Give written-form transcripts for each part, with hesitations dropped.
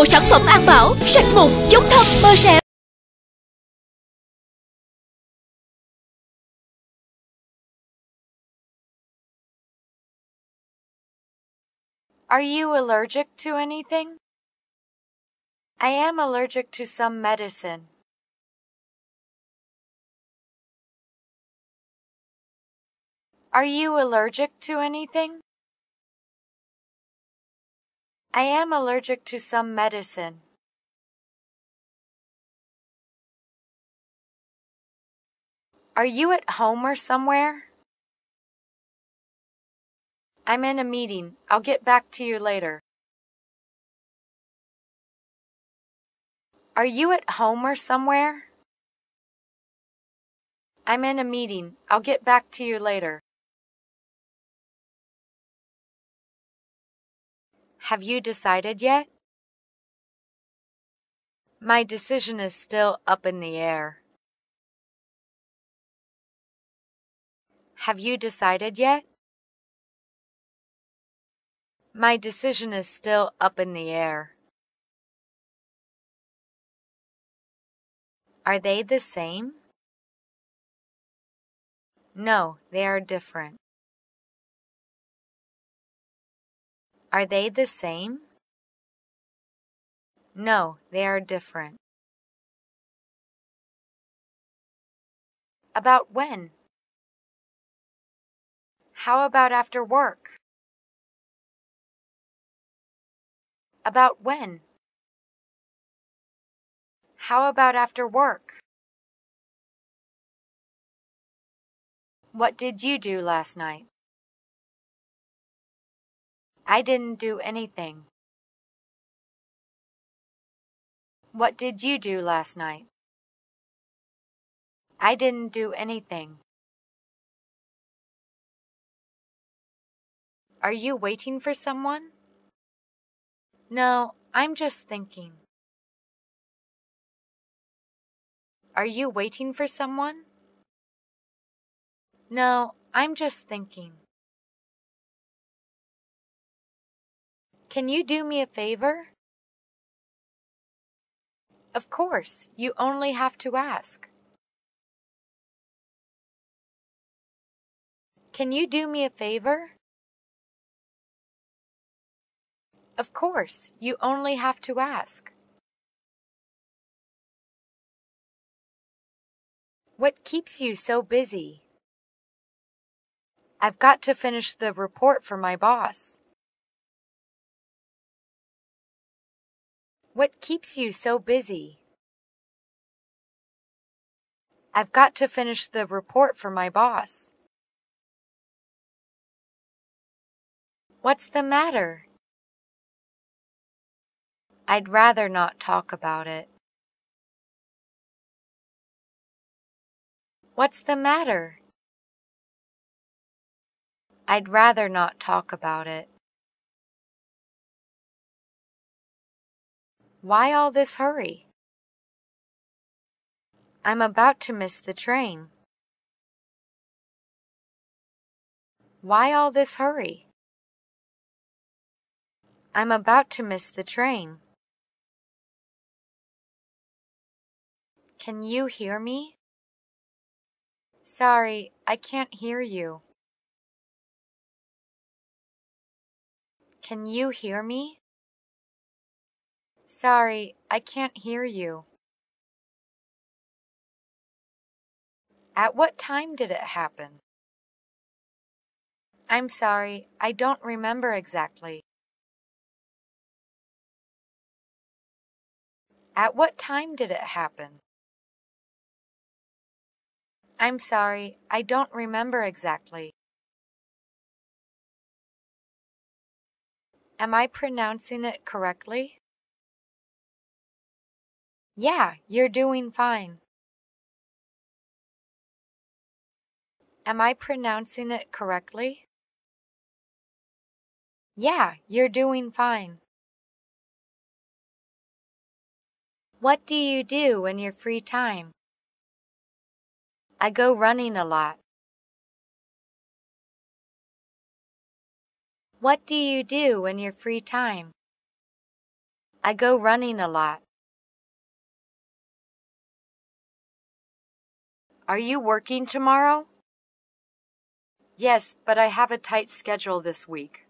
bộ sản phẩm an bảo, sạch mụn, chống thâm, mơ sẹo. Are you allergic to anything? I am allergic to some medicine. Are you allergic to anything? I am allergic to some medicine. Are you at home or somewhere? I'm in a meeting. I'll get back to you later. Are you at home or somewhere? I'm in a meeting. I'll get back to you later. Have you decided yet? My decision is still up in the air. Have you decided yet? My decision is still up in the air. Are they the same? No, they are different. Are they the same? No, they are different. About when? How about after work? About when? How about after work? What did you do last night? I didn't do anything. What did you do last night? I didn't do anything. Are you waiting for someone? No, I'm just thinking. Are you waiting for someone? No, I'm just thinking. Can you do me a favor? Of course, you only have to ask. Can you do me a favor? Of course, you only have to ask. What keeps you so busy? I've got to finish the report for my boss. What keeps you so busy? I've got to finish the report for my boss. What's the matter? I'd rather not talk about it. What's the matter? I'd rather not talk about it. Why all this hurry? I'm about to miss the train. Why all this hurry? I'm about to miss the train. Can you hear me? Sorry, I can't hear you. Can you hear me? Sorry, I can't hear you. At what time did it happen? I'm sorry, I don't remember exactly. At what time did it happen? I'm sorry, I don't remember exactly. Am I pronouncing it correctly? Yeah, you're doing fine. Am I pronouncing it correctly? Yeah, you're doing fine. What do you do in your free time? I go running a lot. What do you do in your free time? I go running a lot. Are you working tomorrow? Yes, but I have a tight schedule this week.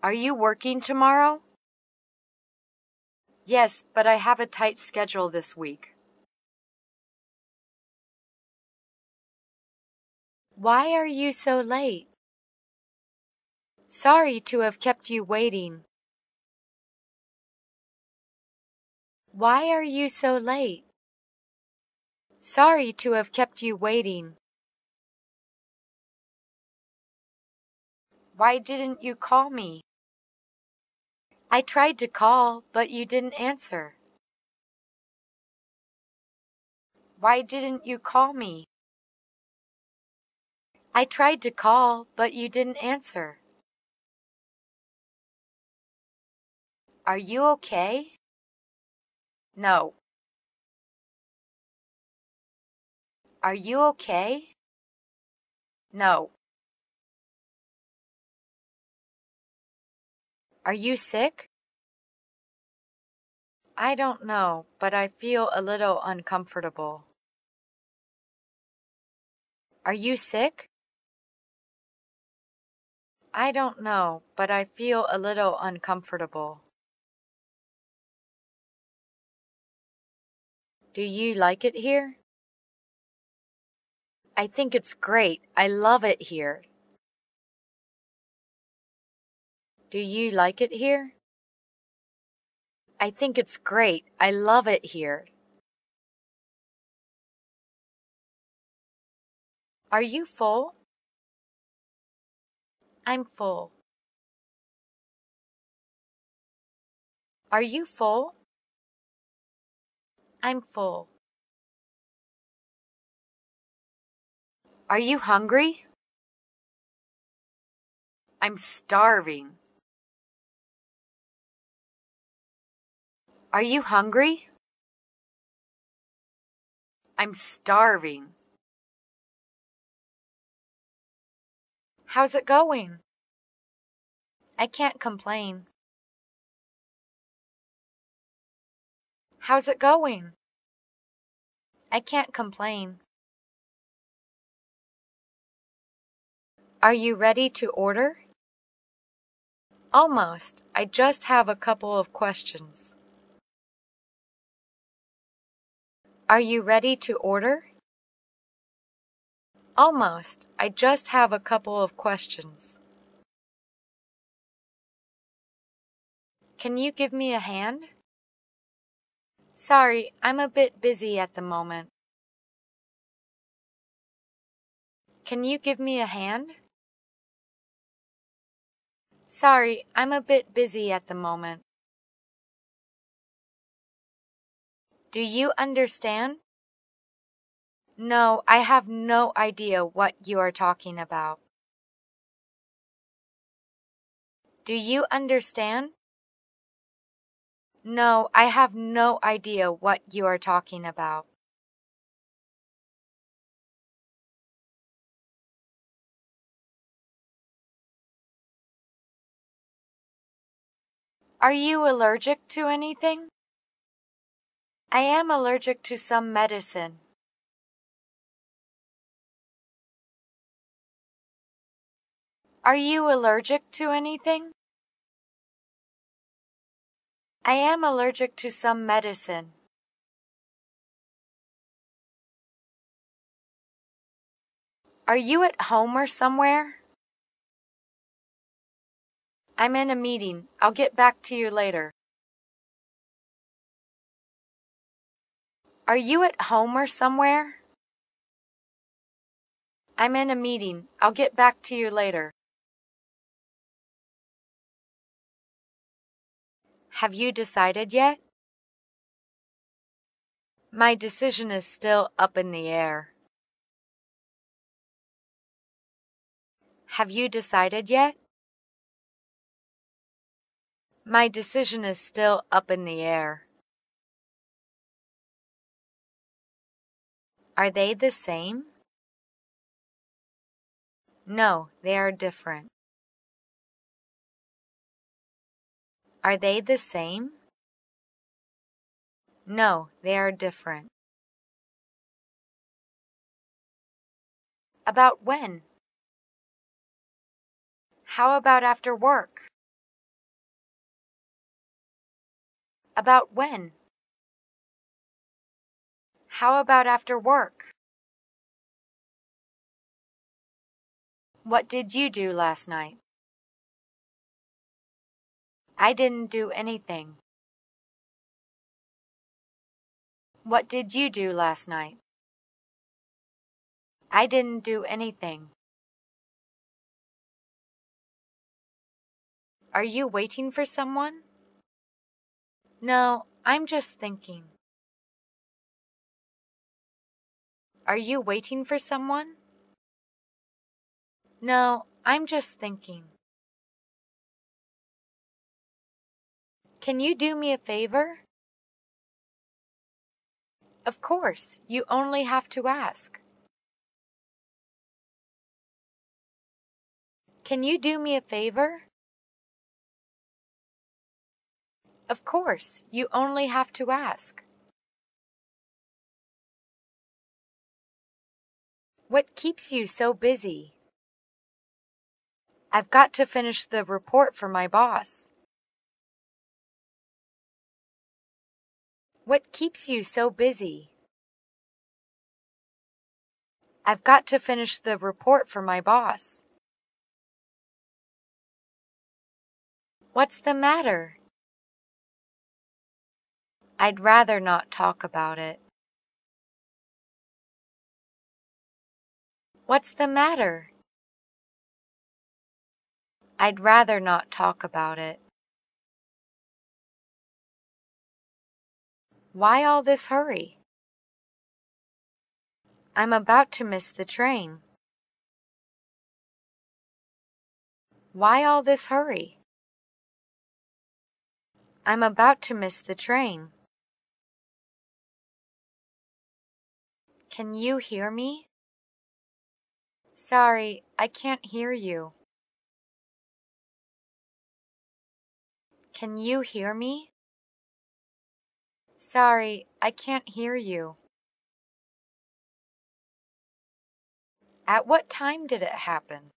Are you working tomorrow? Yes, but I have a tight schedule this week. Why are you so late? Sorry to have kept you waiting. Why are you so late? Sorry to have kept you waiting. Why didn't you call me? I tried to call, but you didn't answer. Why didn't you call me? I tried to call, but you didn't answer. Are you okay? No. Are you okay? No. Are you sick? I don't know, but I feel a little uncomfortable. Are you sick? I don't know, but I feel a little uncomfortable. Do you like it here? I think it's great. I love it here. Do you like it here? I think it's great. I love it here. Are you full? I'm full. Are you full? I'm full. Are you hungry? I'm starving. Are you hungry? I'm starving. How's it going? I can't complain. How's it going? I can't complain. Are you ready to order? Almost. I just have a couple of questions. Are you ready to order? Almost. I just have a couple of questions. Can you give me a hand? Sorry, I'm a bit busy at the moment. Can you give me a hand? Sorry, I'm a bit busy at the moment. Do you understand? No, I have no idea what you are talking about. Do you understand? No, I have no idea what you are talking about. Are you allergic to anything? I am allergic to some medicine. Are you allergic to anything? I am allergic to some medicine. Are you at home or somewhere? I'm in a meeting. I'll get back to you later. Are you at home or somewhere? I'm in a meeting. I'll get back to you later. Have you decided yet? My decision is still up in the air. Have you decided yet? My decision is still up in the air. Are they the same? No, they are different. Are they the same? No, they are different. About when? How about after work? About when? How about after work? What did you do last night? I didn't do anything. What did you do last night? I didn't do anything. Are you waiting for someone? No, I'm just thinking. Are you waiting for someone? No, I'm just thinking. Can you do me a favor? Of course, you only have to ask. Can you do me a favor? Of course, you only have to ask. What keeps you so busy? I've got to finish the report for my boss. What keeps you so busy? I've got to finish the report for my boss. What's the matter? I'd rather not talk about it. What's the matter? I'd rather not talk about it. Why all this hurry? I'm about to miss the train. Why all this hurry? I'm about to miss the train. Can you hear me? Sorry, I can't hear you. Can you hear me? Sorry, I can't hear you. At what time did it happen?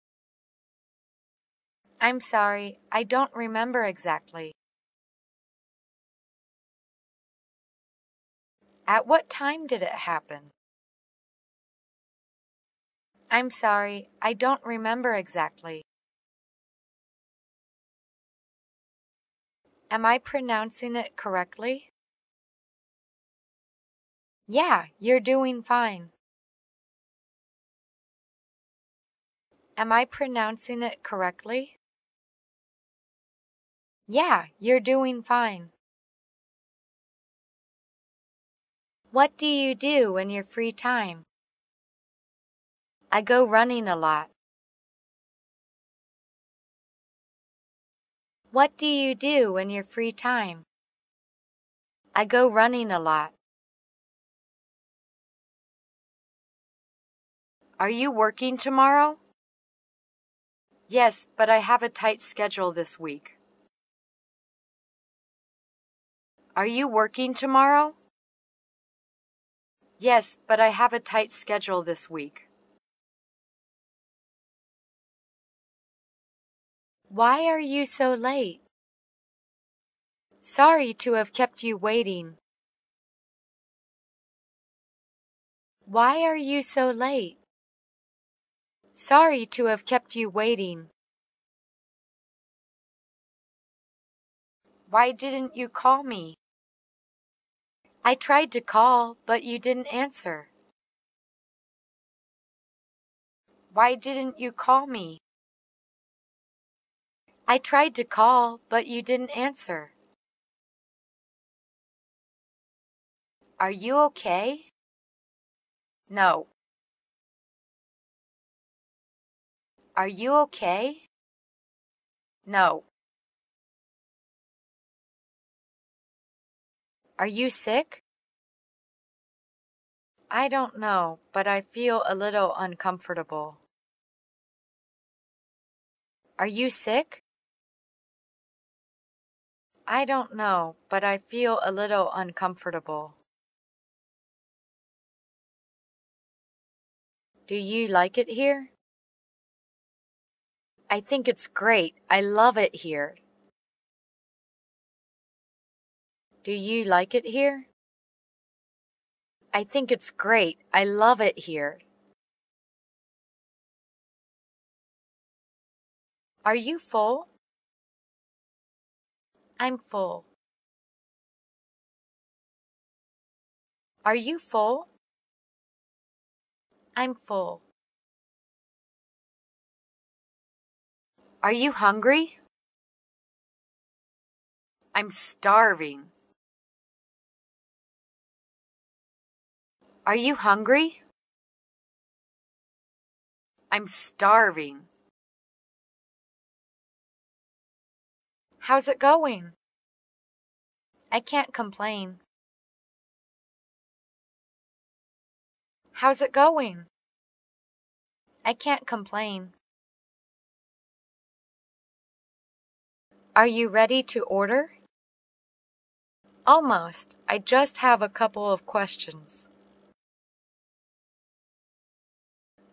I'm sorry, I don't remember exactly. At what time did it happen? I'm sorry, I don't remember exactly. Am I pronouncing it correctly? Yeah, you're doing fine. Am I pronouncing it correctly? Yeah, you're doing fine. What do you do in your free time? I go running a lot. What do you do in your free time? I go running a lot. Are you working tomorrow? Yes, but I have a tight schedule this week. Are you working tomorrow? Yes, but I have a tight schedule this week. Why are you so late? Sorry to have kept you waiting. Why are you so late? Sorry to have kept you waiting. Why didn't you call me? I tried to call, but you didn't answer. Why didn't you call me? I tried to call, but you didn't answer. Are you okay? No. Are you okay? No. Are you sick? I don't know, but I feel a little uncomfortable. Are you sick? I don't know, but I feel a little uncomfortable. Do you like it here? I think it's great. I love it here. Do you like it here? I think it's great. I love it here. Are you full? I'm full. Are you full? I'm full. Are you hungry? I'm starving. Are you hungry? I'm starving. How's it going? I can't complain. How's it going? I can't complain. Are you ready to order? Almost. I just have a couple of questions.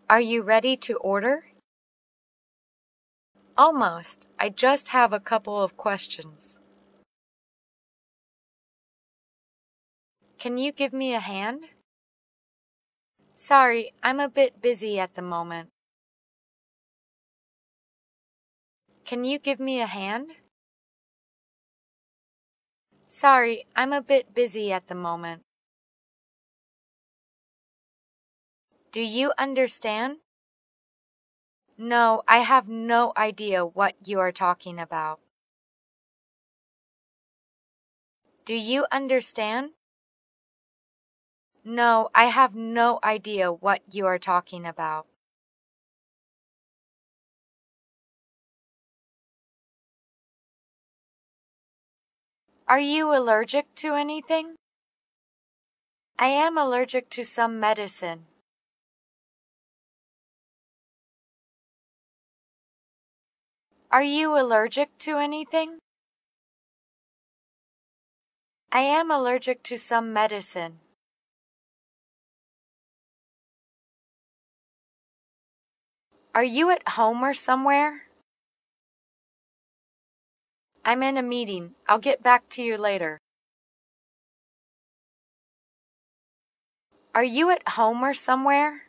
Are you ready to order? Almost. I just have a couple of questions. Can you give me a hand? Sorry, I'm a bit busy at the moment. Can you give me a hand? Sorry, I'm a bit busy at the moment. Do you understand? No, I have no idea what you are talking about. Do you understand? No, I have no idea what you are talking about. Are you allergic to anything? I am allergic to some medicine. Are you allergic to anything? I am allergic to some medicine. Are you at home or somewhere? I'm in a meeting. I'll get back to you later. Are you at home or somewhere?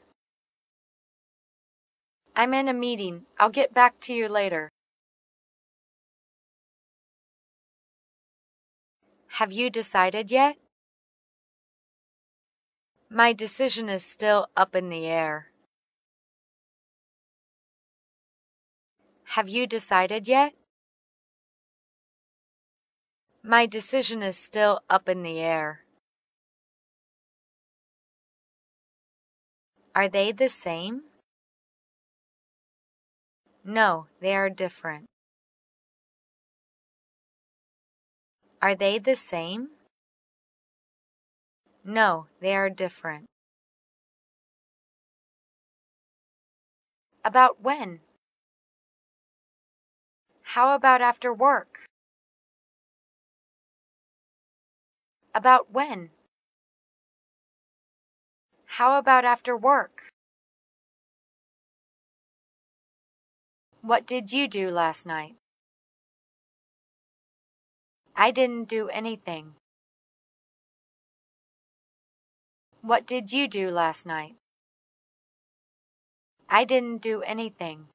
I'm in a meeting. I'll get back to you later. Have you decided yet? My decision is still up in the air. Have you decided yet? My decision is still up in the air. Are they the same? No, they are different. Are they the same? No, they are different. About when? How about after work? About when? How about after work? What did you do last night? I didn't do anything. What did you do last night? I didn't do anything.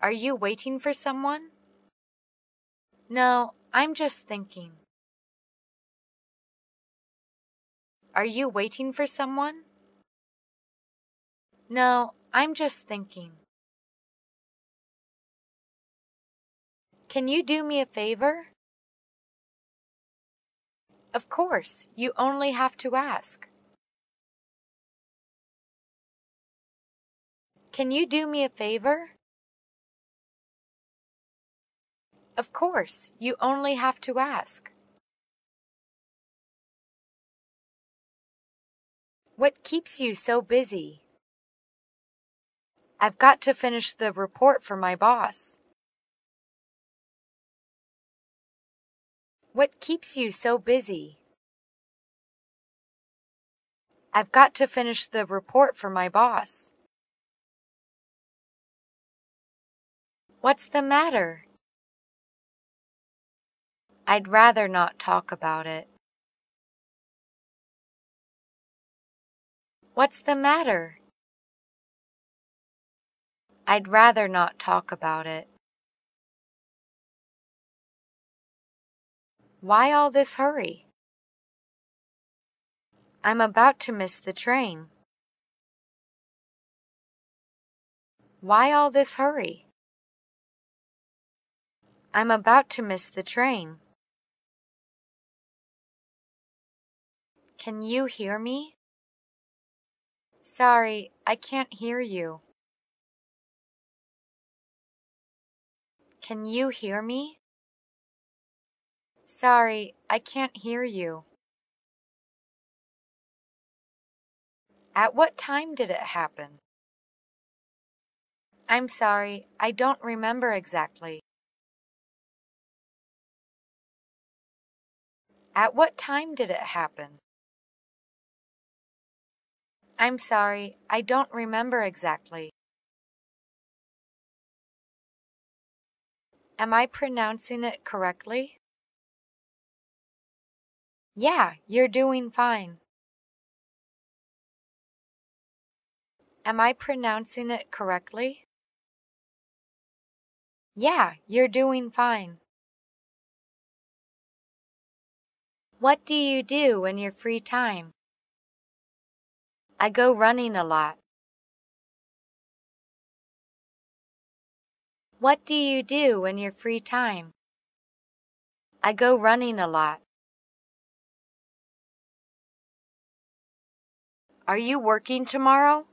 Are you waiting for someone? No, I'm just thinking. Are you waiting for someone? No, I'm just thinking. Can you do me a favor? Of course, you only have to ask. Can you do me a favor? Of course, you only have to ask. What keeps you so busy? I've got to finish the report for my boss. What keeps you so busy? I've got to finish the report for my boss. What's the matter? I'd rather not talk about it. What's the matter? I'd rather not talk about it. Why all this hurry? I'm about to miss the train. Why all this hurry? I'm about to miss the train. Can you hear me? Sorry, I can't hear you. Can you hear me? Sorry, I can't hear you. At what time did it happen? I'm sorry, I don't remember exactly. At what time did it happen? I'm sorry, I don't remember exactly. Am I pronouncing it correctly? Yeah, you're doing fine. Am I pronouncing it correctly? Yeah, you're doing fine. What do you do in your free time? I go running a lot. What do you do in your free time? I go running a lot. Are you working tomorrow?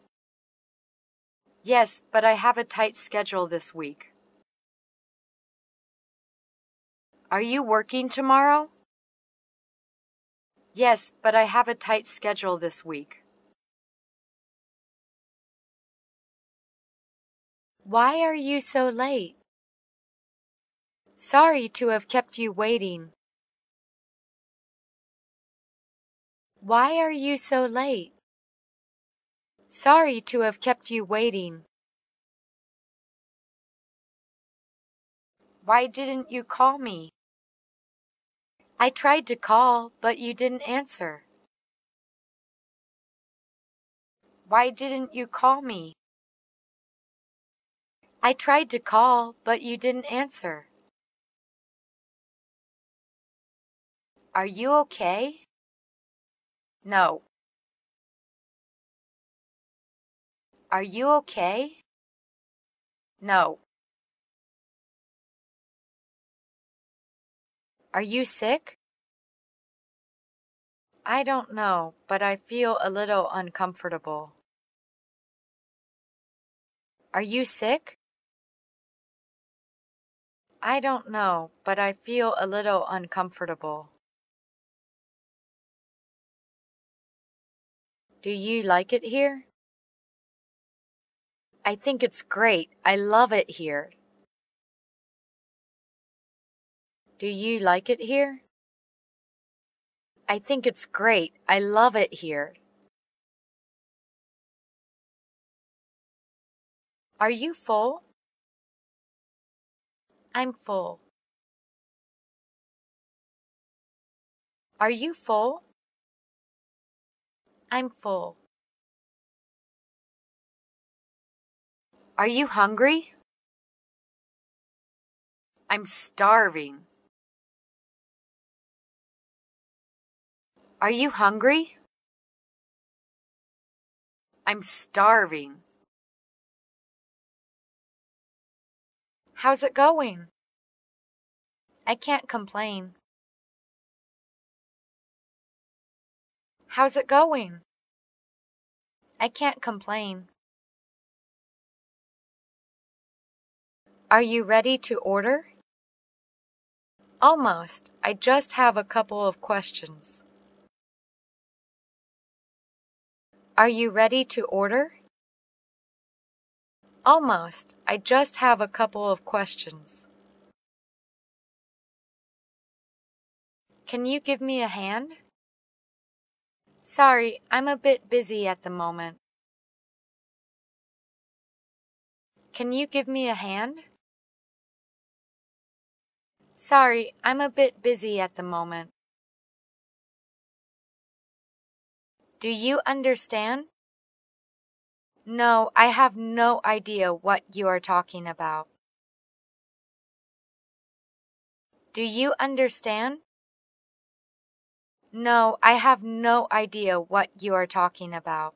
Yes, but I have a tight schedule this week. Are you working tomorrow? Yes, but I have a tight schedule this week. Why are you so late? Sorry to have kept you waiting. Why are you so late? Sorry to have kept you waiting. Why didn't you call me? I tried to call, but you didn't answer. Why didn't you call me? I tried to call, but you didn't answer. Are you okay? No. Are you okay? No. Are you sick? I don't know, but I feel a little uncomfortable. Are you sick? I don't know, but I feel a little uncomfortable. Do you like it here? I think it's great. I love it here. Do you like it here? I think it's great. I love it here. Are you full? I'm full. Are you full? I'm full. Are you hungry? I'm starving. Are you hungry? I'm starving. How's it going? I can't complain. How's it going? I can't complain. Are you ready to order? Almost. I just have a couple of questions. Are you ready to order? Almost. I just have a couple of questions. Can you give me a hand? Sorry, I'm a bit busy at the moment. Can you give me a hand? Sorry, I'm a bit busy at the moment. Do you understand? No, I have no idea what you are talking about. Do you understand? No, I have no idea what you are talking about.